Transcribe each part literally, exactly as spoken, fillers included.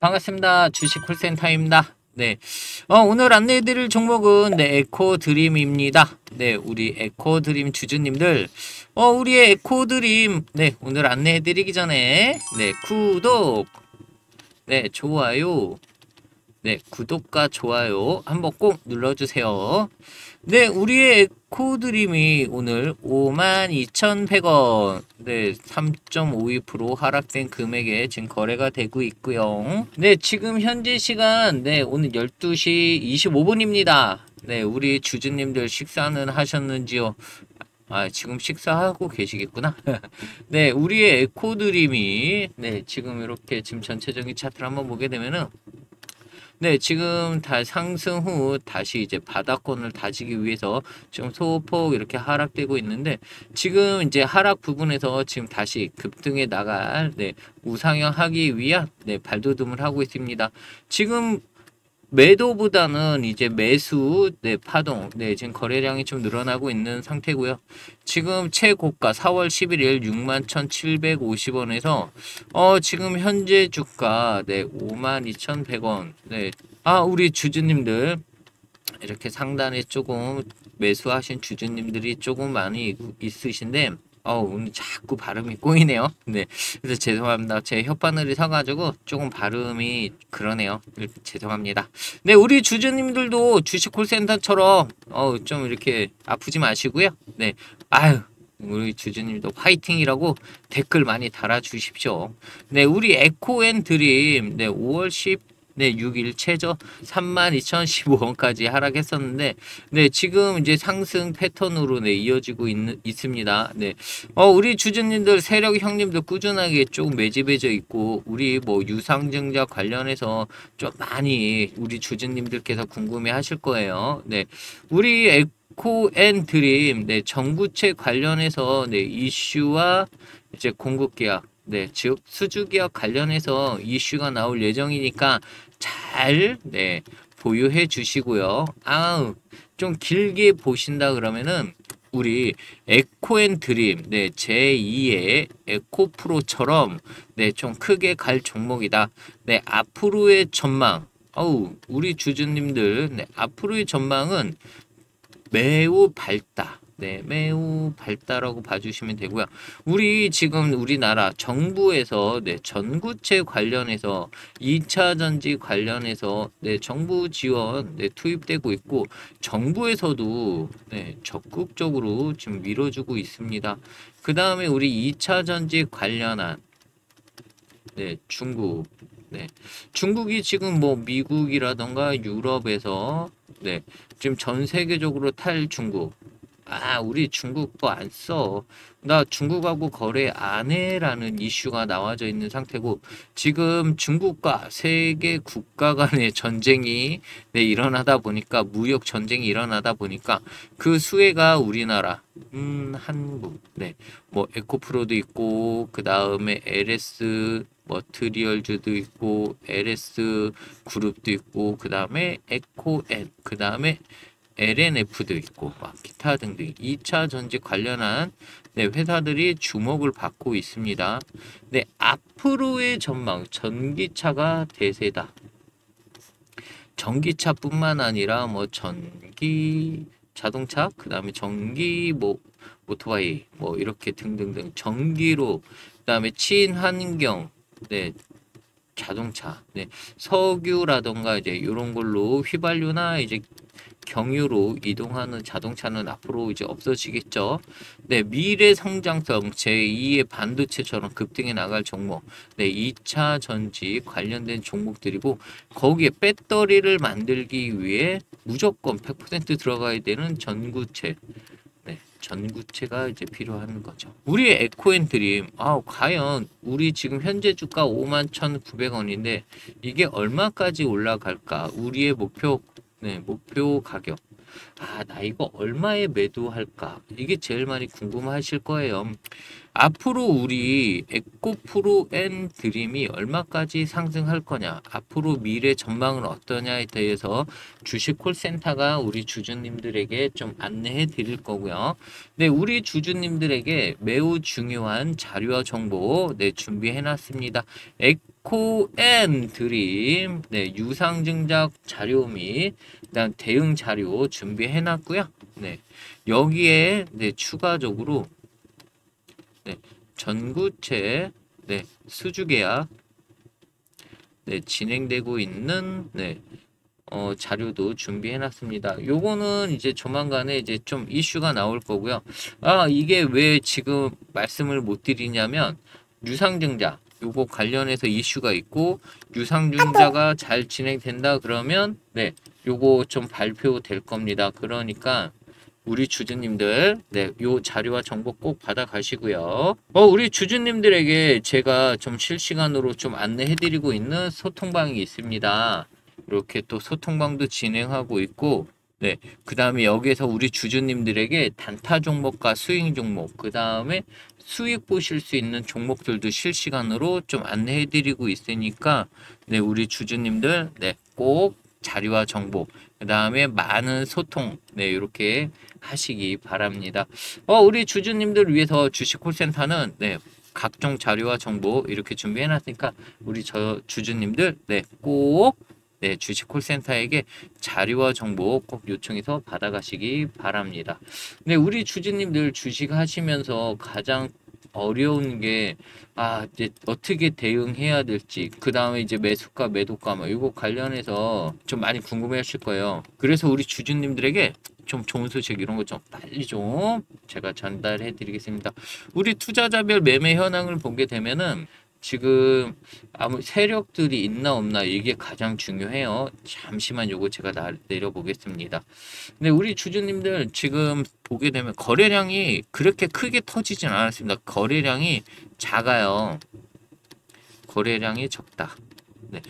반갑습니다. 주식 콜센터입니다. 네, 어, 오늘 안내해드릴 종목은 네, 에코드림입니다. 네, 우리 에코드림 주주님들, 어, 우리의 에코드림, 네, 오늘 안내해드리기 전에 네, 구독, 네, 좋아요, 네, 구독과 좋아요 한번 꼭 눌러주세요. 네, 우리의 에코드림이 오늘 오만 이천백 원, 네, 삼 점 오이 퍼센트 하락된 금액에 지금 거래가 되고 있고요. 네, 지금 현재 시간, 네, 오늘 열두 시 이십오 분입니다. 네, 우리 주주님들 식사는 하셨는지요? 아, 지금 식사하고 계시겠구나. 네, 우리의 에코드림이, 네, 지금 이렇게 지금 전체적인 차트를 한번 보게 되면은, 네, 지금 다 상승 후 다시 이제 바닥권을 다지기 위해서 지금 소폭 이렇게 하락되고 있는데, 지금 이제 하락 부분에서 지금 다시 급등해 나갈, 네, 우상향하기 위한, 네, 발돋움을 하고 있습니다. 지금 매도보다는 이제 매수, 네, 파동, 네, 지금 거래량이 좀 늘어나고 있는 상태고요. 지금 최고가 사월 십일일 육만 천칠백오십 원에서 어 지금 현재 주가 네 오만 이천백 원. 네, 아, 우리 주주님들 이렇게 상단에 조금 매수하신 주주님들이 조금 많이 있으신데, 어, 오늘 자꾸 발음이 꼬이네요. 네, 그래서 죄송합니다. 제 혓바늘이 서가지고 조금 발음이 그러네요. 죄송합니다. 네, 우리 주주님들도 주식 콜센터처럼 어, 좀 이렇게 아프지 마시고요. 네, 아유, 우리 주주님도 화이팅이라고 댓글 많이 달아주십시오. 네, 우리 에코앤드림, 네, 오월 십 네, 육 일 최저 삼만 이천십오 원까지 하락했었는데, 네, 지금 이제 상승 패턴으로, 네, 이어지고 있, 있습니다. 네, 어, 우리 주주님들, 세력 형님들 꾸준하게 좀 매집해져 있고, 우리 뭐 유상증자 관련해서 좀 많이 우리 주주님들께서 궁금해 하실 거예요. 네, 우리 에코앤드림, 네, 전구체 관련해서, 네, 이슈와 이제 공급계약, 네, 즉 수주계약 관련해서 이슈가 나올 예정이니까 잘, 네, 보유해 주시고요. 아우, 좀 길게 보신다 그러면은 우리 에코앤드림, 네, 제이의 에코프로처럼, 네, 좀 크게 갈 종목이다. 네, 앞으로의 전망, 어우, 우리 주주님들, 네, 앞으로의 전망은 매우 밝다. 네, 매우 밝다라고 봐주시면 되고요. 우리 지금 우리나라 정부에서, 네, 전구체 관련해서 이 차 전지 관련해서, 네, 정부 지원, 네, 투입되고 있고, 정부에서도, 네, 적극적으로 지금 밀어주고 있습니다. 그 다음에 우리 이 차 전지 관련한, 네, 중국, 네, 중국이 지금 뭐 미국이라던가 유럽에서, 네, 지금 전 세계적으로 탈 중국, 아, 우리 중국 거 안 써, 나 중국하고 거래 안 해라는 이슈가 나와져 있는 상태고, 지금 중국과 세계 국가 간의 전쟁이, 네, 일어나다 보니까, 무역 전쟁이 일어나다 보니까 그 수혜가 우리나라, 음, 한국, 네, 뭐 에코프로도 있고, 그 다음에 엘에스 머티리얼즈도 있고, 엘에스 그룹도 있고, 그 다음에 에코앤, 그 다음에 엘엔에프도 있고, 막 기타 등등 이 차 전지 관련한, 네, 회사들이 주목을 받고 있습니다. 네, 앞으로의 전망, 전기차가 대세다. 전기차뿐만 아니라 뭐 전기 자동차, 그 다음에 전기 뭐 오토바이, 뭐 이렇게 등등등 전기로, 그 다음에 친환경, 네, 자동차, 네, 석유라던가 이제 요런 걸로 휘발유나 이제 경유로 이동하는 자동차는 앞으로 이제 없어지겠죠. 네, 미래 성장성, 제이의 반도체처럼 급등해 나갈 종목, 네, 이 차 전지 관련된 종목들이고, 거기에 배터리를 만들기 위해 무조건 백 퍼센트 들어가야 되는 전구체, 네, 전구체가 이제 필요한 거죠. 우리의 에코앤드림, 아, 과연 우리 지금 현재 주가 오만 천구백 원인데 이게 얼마까지 올라갈까? 우리의 목표, 네, 목표 가격 아, 나 이거 얼마에 매도할까? 이게 제일 많이 궁금하실 거예요. 앞으로 우리 에코프로 앤 드림이 얼마까지 상승할 거냐, 앞으로 미래 전망은 어떠냐에 대해서 주식 콜센터가 우리 주주님들에게 좀 안내해 드릴 거고요. 네, 우리 주주님들에게 매우 중요한 자료와 정보 네, 준비해 놨습니다. 에코앤드림 네, 유상증자 자료 및 그다음 대응 자료 준비해 놨고요. 네, 여기에 네, 추가적으로 네, 전구체, 네, 수주계약, 네, 진행되고 있는, 네, 어, 자료도 준비해놨습니다. 요거는 이제 조만간에 이제 좀 이슈가 나올 거고요. 아, 이게 왜 지금 말씀을 못 드리냐면, 유상증자, 요거 관련해서 이슈가 있고, 유상증자가 잘 진행된다 그러면, 네, 요거 좀 발표될 겁니다. 그러니까, 우리 주주님들 네, 요 자료와 정보 꼭 받아 가시고요. 어, 우리 주주님들에게 제가 좀 실시간으로 좀 안내해 드리고 있는 소통방이 있습니다. 이렇게 또 소통방도 진행하고 있고 네, 그 다음에 여기에서 우리 주주님들에게 단타 종목과 스윙 종목, 그 다음에 수익 보실 수 있는 종목들도 실시간으로 좀 안내해 드리고 있으니까 네, 우리 주주님들 네, 꼭 자료와 정보, 그 다음에 많은 소통, 네, 이렇게 하시기 바랍니다. 어, 우리 주주님들 위해서 주식콜센터는, 네, 각종 자료와 정보 이렇게 준비해놨으니까, 우리 저 주주님들, 네, 꼭, 네, 주식콜센터에게 자료와 정보 꼭 요청해서 받아가시기 바랍니다. 네, 우리 주주님들 주식하시면서 가장 어려운 게, 아, 이제 어떻게 대응해야 될지, 그 다음에 이제 매수가, 매도가, 뭐, 이거 관련해서 좀 많이 궁금해 하실 거예요. 그래서 우리 주주님들에게 좀 좋은 소식 이런 거 좀 빨리 좀 제가 전달해 드리겠습니다. 우리 투자자별 매매 현황을 보게 되면은 지금 아무 세력들이 있나 없나 이게 가장 중요해요. 잠시만 요거 제가 나, 내려보겠습니다. 근데 우리 주주님들 지금 보게 되면 거래량이 그렇게 크게 터지진 않았습니다. 거래량이 작아요. 거래량이 적다. 네.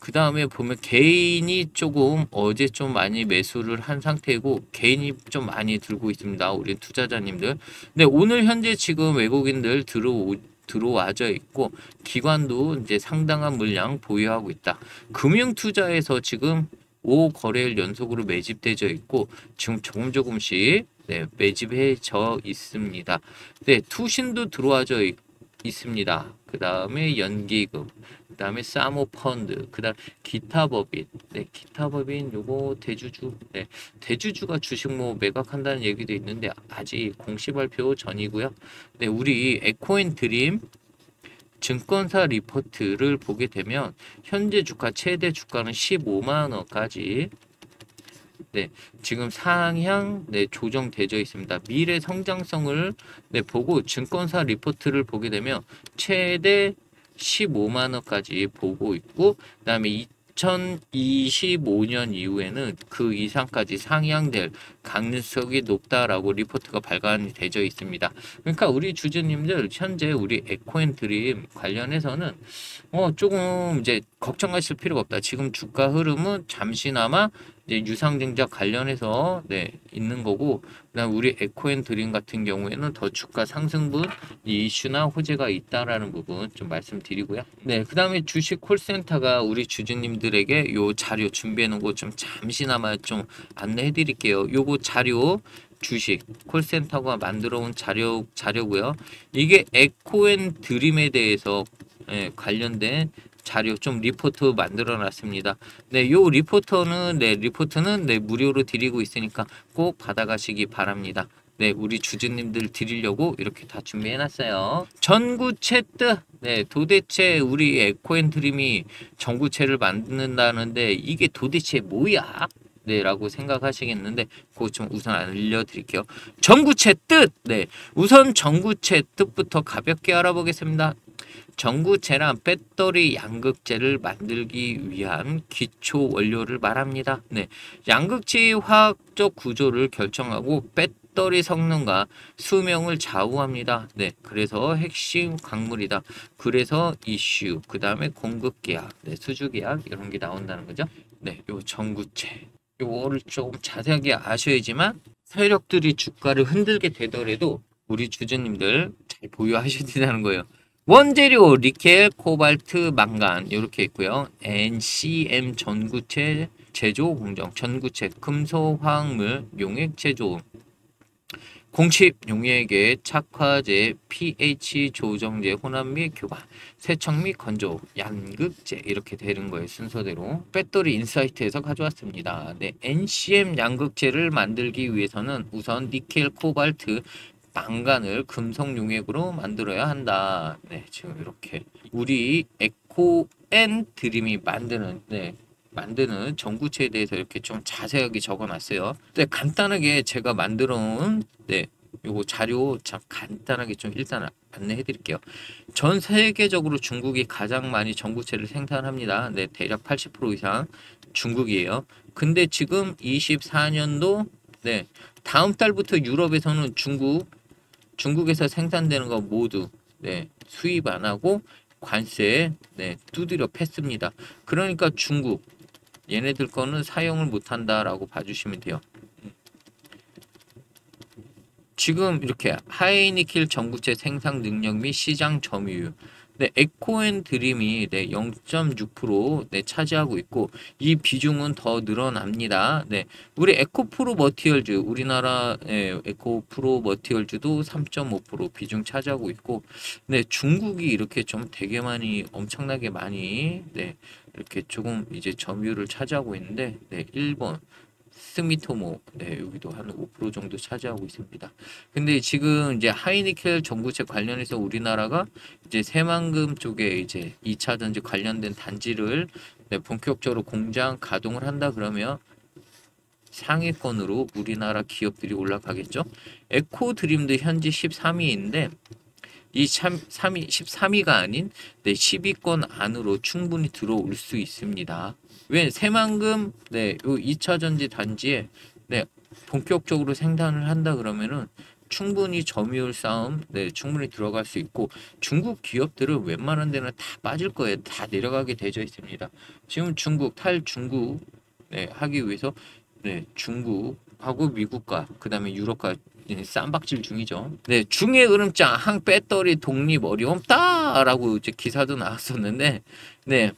그 다음에 보면 개인이 조금 어제 좀 많이 매수를 한 상태이고 개인이 좀 많이 들고 있습니다. 우리 투자자님들. 네, 오늘 현재 지금 외국인들 들어오 들어와져 있고 기관도 이제 상당한 물량 보유하고 있다. 금융투자에서 지금 오 거래일 연속으로 매집되어 있고 지금 조금 조금씩 네, 매집해져 있습니다. 네, 투신도 들어와져 있, 있습니다. 그 다음에 연기금, 그 다음에 사모펀드, 그 다음 기타법인, 네, 기타법인 요거 대주주, 네, 대주주가 주식 뭐 매각한다는 얘기도 있는데 아직 공시 발표 전이고요. 네, 우리 에코앤드림 증권사 리포트를 보게 되면 현재 주가 최대 주가는 십오만 원까지 네, 지금 상향 네, 조정되어 있습니다. 미래 성장성을 네, 보고 증권사 리포트를 보게 되면 최대 십오만 원까지 보고 있고 그 다음에 이천이십오 년 이후에는 그 이상까지 상향될 가능성이 높다라고 리포트가 발간되어 있습니다. 그러니까 우리 주주님들 현재 우리 에코앤드림 관련해서는 어, 조금 이제 걱정하실 필요가 없다. 지금 주가 흐름은 잠시나마 이제 유상증자 관련해서 네, 있는 거고 그다음 우리 에코앤드림 같은 경우에는 더 주가 상승분 이슈나 호재가 있다라는 부분 좀 말씀드리고요. 네, 그다음에 주식 콜센터가 우리 주주님들에게 요 자료 준비해 놓은 거 좀 잠시나마 좀 안내해 드릴게요. 요거 자료 주식 콜센터가 만들어 온 자료 자료고요. 이게 에코앤드림에 대해서 네, 관련된 자료 좀 리포트 만들어 놨습니다. 네, 요 리포터는 네, 리포트는 네, 무료로 드리고 있으니까 꼭 받아가시기 바랍니다. 네, 우리 주주님들 드리려고 이렇게 다 준비해 놨어요. 전구채뜨 네, 도대체 우리 에코앤드림이 전구채를 만든다는데 이게 도대체 뭐야? 네, 라고 생각하시겠는데 그거 좀 우선 알려드릴게요. 전구채 뜻! 네, 우선 전구채 뜻부터 가볍게 알아보겠습니다. 전구체란 배터리 양극재를 만들기 위한 기초 원료를 말합니다. 네, 양극재의 화학적 구조를 결정하고 배터리 성능과 수명을 좌우합니다. 네, 그래서 핵심 광물이다. 그래서 이슈, 그 다음에 공급계약, 네, 수주계약 이런 게 나온다는 거죠. 네, 요 전구체. 요거를 조금 자세하게 아셔야지만 세력들이 주가를 흔들게 되더라도 우리 주주님들 잘 보유하셔야 된다는 거예요. 원재료 니켈, 코발트, 망간 이렇게 있고요. 엔씨엠 전구체 제조 공정, 전구체 금속 화학물, 용액 제조, 공칩, 용액의 착화제, pH 조정제, 혼합 및 교반, 세척 및 건조, 양극제 이렇게 되는 거예요. 순서대로 배터리 인사이트에서 가져왔습니다. 네, 엔씨엠 양극제를 만들기 위해서는 우선 니켈, 코발트, 망간을 금속 용액으로 만들어야 한다. 네, 지금 이렇게 우리 에코앤드림이 만드는 네, 만드는 전구체에 대해서 이렇게 좀 자세하게 적어놨어요. 네, 간단하게 제가 만들어온 네, 요거 자료 참 간단하게 좀 일단 안내해드릴게요. 전 세계적으로 중국이 가장 많이 전구체를 생산합니다. 네, 대략 팔십 퍼센트 이상 중국이에요. 근데 지금 이십사 년도 네, 다음 달부터 유럽에서는 중국 중국에서 생산되는 거 모두 네, 수입 안 하고 관세에 네, 두드려 팼습니다. 그러니까 중국 얘네들 거는 사용을 못 한다라고 봐주시면 돼요. 지금 이렇게 하이니켈 전구체 생산 능력 및 시장 점유율 네, 에코앤드림이 네, 영 점 육 퍼센트 네, 차지하고 있고 이 비중은 더 늘어납니다. 네, 우리 에코프로머티얼즈 우리나라 네, 에코프로머티얼즈도 삼 점 오 퍼센트 비중 차지하고 있고 네, 중국이 이렇게 좀 되게 많이 엄청나게 많이 네, 이렇게 조금 이제 점유를 차지하고 있는데 네, 일본 스미토모 네, 여기도 한 오 퍼센트 정도 차지하고 있습니다. 근데 지금 이제 하이니켈 전구체 관련해서 우리나라가 이제 새만금 쪽에 이제 이 차 전지 관련된 단지를 네, 본격적으로 공장 가동을 한다 그러면 상위권으로 우리나라 기업들이 올라가겠죠. 에코드림도 현재 십삼 위인데 이 삼 위, 십삼 위가 아닌 네, 십 위권 안으로 충분히 들어올 수 있습니다. 왜 새만금 네, 요 이 차 전지 단지에 네, 본격적으로 생산을 한다 그러면은 충분히 점유율 싸움 네, 충분히 들어갈 수 있고 중국 기업들은 웬만한 데는 다 빠질 거예요. 다 내려가게 되어 있습니다. 지금 중국 탈중국 네, 하기 위해서 네, 중국하고 미국과 그 다음에 유럽과 쌈박질 중이죠. 네, 중의 으름장 항 배터리 독립 어려움다 라고 이제 기사도 나왔었는데 네,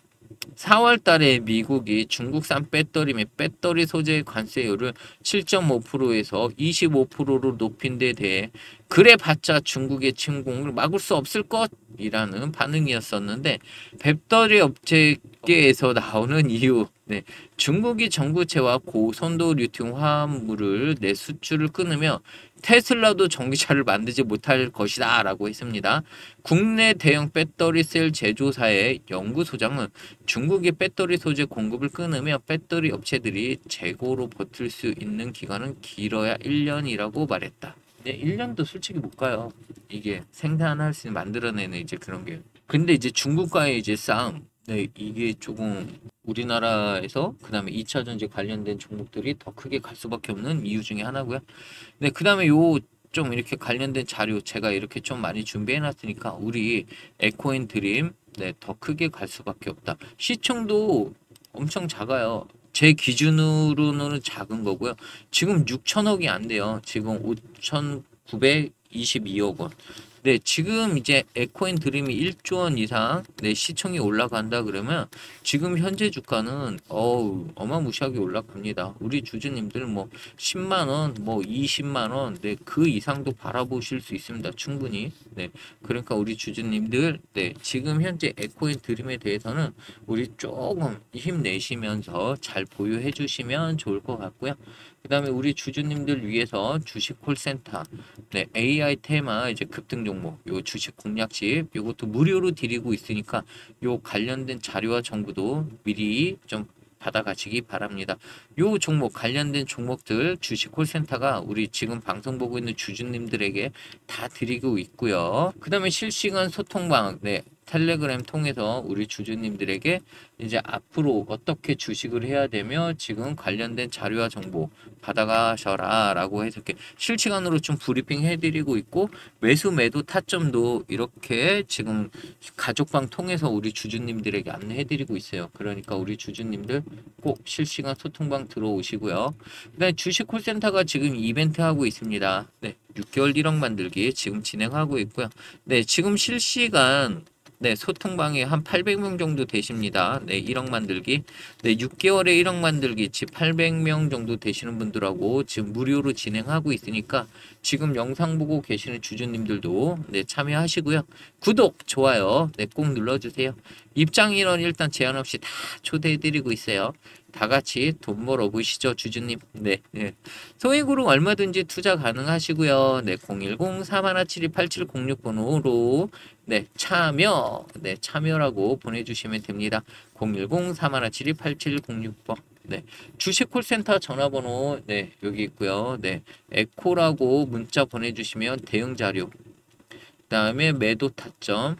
사월 달에 미국이 중국산 배터리 및 배터리 소재의 관세율을 칠 점 오 퍼센트에서 이십오 퍼센트로 높인 데 대해 그래봤자 중국의 침공을 막을 수 없을 것이라는 반응이었었는데 배터리 업체계에서 나오는 이유 네, 중국이 전구체와 고선도 리튬 화합물을 내 수출을 끊으며 테슬라도 전기차를 만들지 못할 것이다 라고 했습니다. 국내 대형 배터리 셀 제조사의 연구소장은 중국이 배터리 소재 공급을 끊으며 배터리 업체들이 재고로 버틸 수 있는 기간은 길어야 일 년이라고 말했다. 네, 일 년도 솔직히 못 가요. 이게 생산할 수 있는 만들어내는 이제 그런 게. 근데 이제 중국과의 이제 싸움. 네, 이게 조금 우리나라에서 그 다음에 이 차 전지 관련된 종목들이 더 크게 갈 수밖에 없는 이유 중에 하나고요. 네, 그 다음에 요 좀 이렇게 관련된 자료 제가 이렇게 좀 많이 준비해 놨으니까 우리 에코앤드림 네, 더 크게 갈 수밖에 없다. 시총도 엄청 작아요. 제 기준으로는 작은 거고요. 지금 육천억이 안 돼요. 지금 오천구백이십이억 원. 네, 지금 이제 에코앤드림이 일 조 원 이상 네, 시총이 올라간다 그러면 지금 현재 주가는 어우 어마무시하게 올라갑니다. 우리 주주님들 뭐 십만 원, 뭐 이십만 원, 네, 그 이상도 바라보실 수 있습니다. 충분히. 네, 그러니까 우리 주주님들 네, 지금 현재 에코앤드림에 대해서는 우리 조금 힘내시면서 잘 보유해 주시면 좋을 것 같고요. 그 다음에 우리 주주님들 위해서 주식 콜센터, 네, 에이아이 테마 이제 급등 종목, 요 주식 공략집 요것도 무료로 드리고 있으니까 요 관련된 자료와 정보도 미리 좀 받아가시기 바랍니다. 요 종목 관련된 종목들 주식 콜센터가 우리 지금 방송 보고 있는 주주님들에게 다 드리고 있고요. 그 다음에 실시간 소통방, 네, 텔레그램 통해서 우리 주주님들에게 이제 앞으로 어떻게 주식을 해야 되며 지금 관련된 자료와 정보 받아가셔라 라고 해서 이렇게 실시간으로 좀 브리핑 해드리고 있고, 매수 매도 타점도 이렇게 지금 가족방 통해서 우리 주주님들에게 안내해드리고 있어요. 그러니까 우리 주주님들 꼭 실시간 소통방 들어오시고요. 그다음에 주식 콜센터가 지금 이벤트 하고 있습니다. 네, 육 개월 일억 만들기 지금 진행하고 있고요. 네, 지금 실시간 네, 소통방에 한 팔백 명 정도 되십니다. 네, 일억 만들기. 네, 육 개월에 일억 만들기 집 팔백 명 정도 되시는 분들하고 지금 무료로 진행하고 있으니까 지금 영상 보고 계시는 주주님들도 네, 참여하시고요. 구독, 좋아요 네, 꼭 눌러주세요. 입장 인원 일단 제한 없이 다 초대해드리고 있어요. 다 같이 돈 벌어보시죠, 주주님. 네, 네. 소액으로 얼마든지 투자 가능하시고요. 네, 공일공 삼일칠 이 팔칠공육 번호로 네, 참여, 네, 참여라고 보내주시면 됩니다. 공일공 삼일칠 이 팔칠공육 번. 네, 주식 콜센터 전화번호, 네, 여기 있고요. 네, 에코라고 문자 보내주시면 대응 자료, 그 다음에 매도 타점,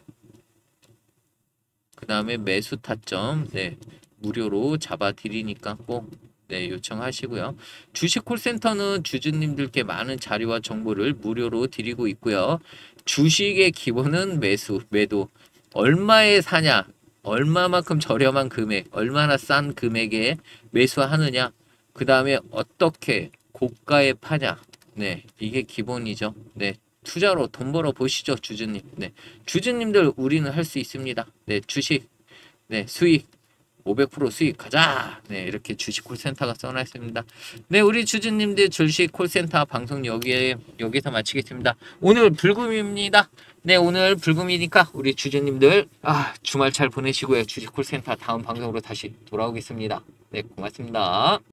그 다음에 매수 타점, 네, 무료로 잡아드리니까 꼭 네, 요청하시고요. 주식 콜센터는 주주님들께 많은 자료와 정보를 무료로 드리고 있고요. 주식의 기본은 매수, 매도. 얼마에 사냐, 얼마만큼 저렴한 금액, 얼마나 싼 금액에 매수하느냐, 그 다음에 어떻게 고가에 파냐. 네, 이게 기본이죠. 네, 투자로 돈 벌어 보시죠, 주주님. 네, 주주님들 우리는 할 수 있습니다. 네, 주식, 네, 수익. 오백 퍼센트 수익 가자. 네, 이렇게 주식 콜센터가 써놔 있습니다. 네, 우리 주주님들 주식 콜센터 방송 여기에 여기서 마치겠습니다. 오늘 불금입니다. 네, 오늘 불금이니까 우리 주주님들 아, 주말 잘 보내시고요. 주식 콜센터 다음 방송으로 다시 돌아오겠습니다. 네, 고맙습니다.